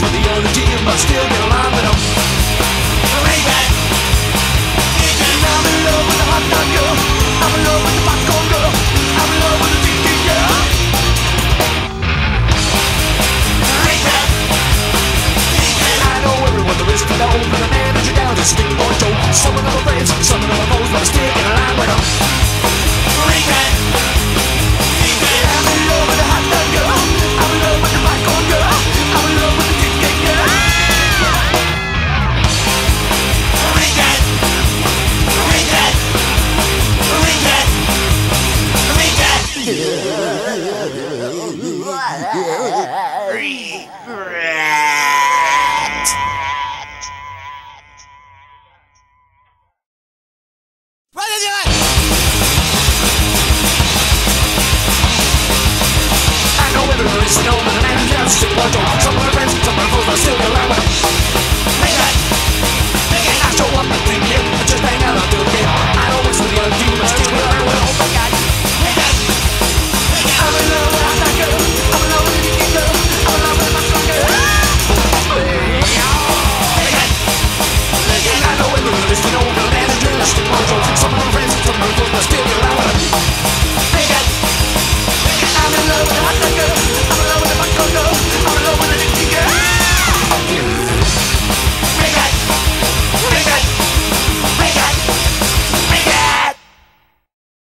It's the other team, but still get along with them. I'm in love with the hot dog girl. I'm in love with the popcorn girl. I'm in love with the tiki girl. I know everyone there is to know, but the manager down is Sting or Joe. Some of them are friends, some of them are foes, but I still get along with them. I'm in love with the hot dog girl. I'm in love with the popcorn girl. I'm in love with the tiki girl. Still alive.